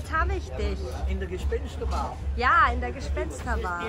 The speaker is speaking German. jetzt habe ich dich. In der Gespensterbar. Ja, in der Gespensterbar.